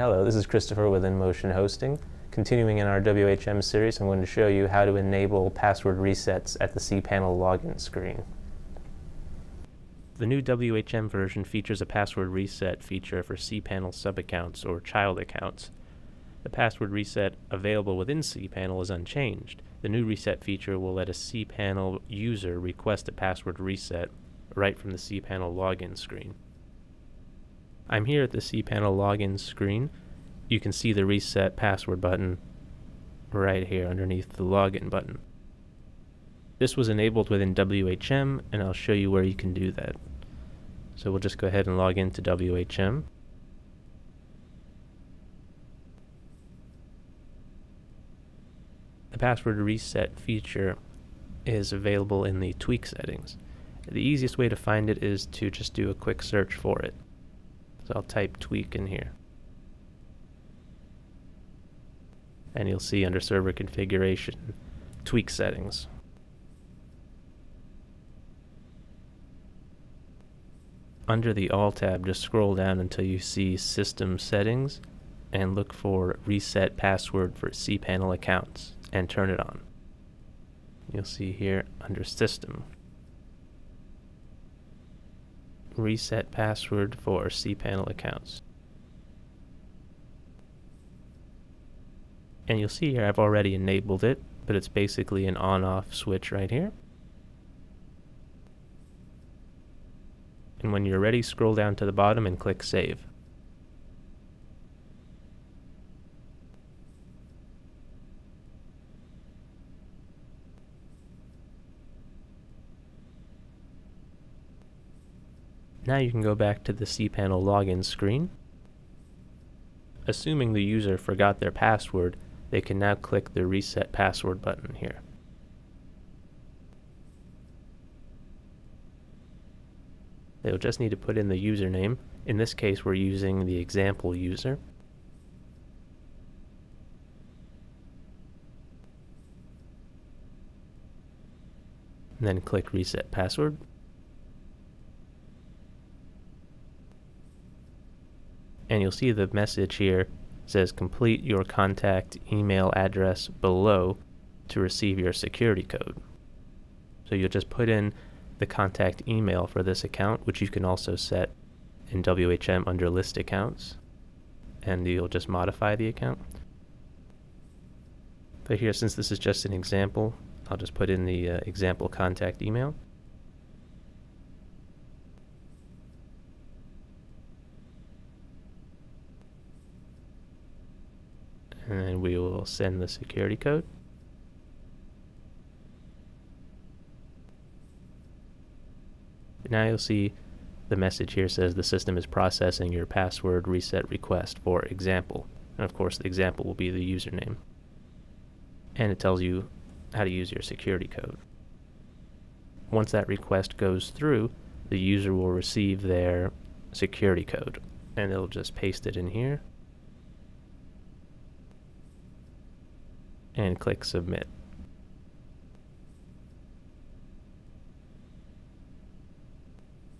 Hello, this is Christopher with InMotion Hosting. Continuing in our WHM series, I'm going to show you how to enable password resets at the cPanel login screen. The new WHM version features a password reset feature for cPanel subaccounts or child accounts. The password reset available within cPanel is unchanged. The new reset feature will let a cPanel user request a password reset right from the cPanel login screen. I'm here at the cPanel login screen. You can see the reset password button right here underneath the login button. This was enabled within WHM, and I'll show you where you can do that. So we'll just go ahead and log into WHM. The password reset feature is available in the Tweak Settings. The easiest way to find it is to just do a quick search for it. So I'll type Tweak in here. And you'll see under Server Configuration, Tweak Settings. Under the All tab, just scroll down until you see System Settings and look for Reset Password for cPanel Accounts and turn it on. You'll see here under System. Reset password for cPanel accounts. And you'll see here I've already enabled it, but it's basically an on-off switch right here. And when you're ready, scroll down to the bottom and click Save. Now you can go back to the cPanel login screen. Assuming the user forgot their password, they can now click the Reset Password button here. They'll just need to put in the username. In this case, we're using the example user. And then click Reset Password. And you'll see the message here says complete your contact email address below to receive your security code. So you'll just put in the contact email for this account, which you can also set in WHM under list accounts, and you'll just modify the account. But here, since this is just an example, I'll just put in the example contact email. And then we will send the security code. Now you'll see the message here says the system is processing your password reset request for example. And of course the example will be the username. And it tells you how to use your security code. Once that request goes through, the user will receive their security code. And they'll just paste it in here and click Submit.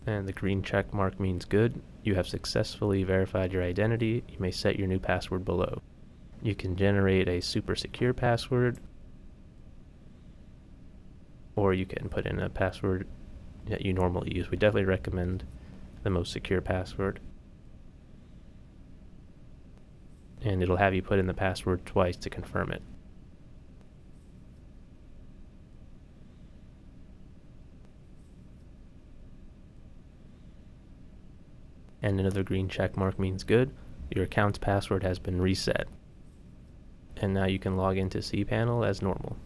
And the green check mark means good. You have successfully verified your identity. You may set your new password below. You can generate a super secure password, or you can put in a password that you normally use. We definitely recommend the most secure password. And it'll have you put in the password twice to confirm it. And another green check mark means good. Your account's password has been reset. And now you can log into cPanel as normal.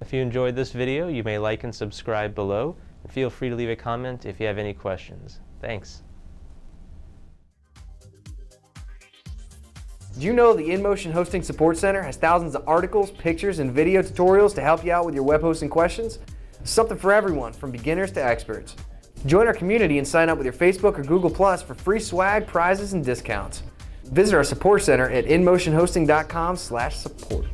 If you enjoyed this video, you may like and subscribe below. And feel free to leave a comment if you have any questions. Thanks. Do you know the InMotion Hosting Support Center has thousands of articles, pictures, and video tutorials to help you out with your web hosting questions? Something for everyone, from beginners to experts. Join our community and sign up with your Facebook or Google Plus for free swag, prizes, and discounts. Visit our support center at inmotionhosting.com/support.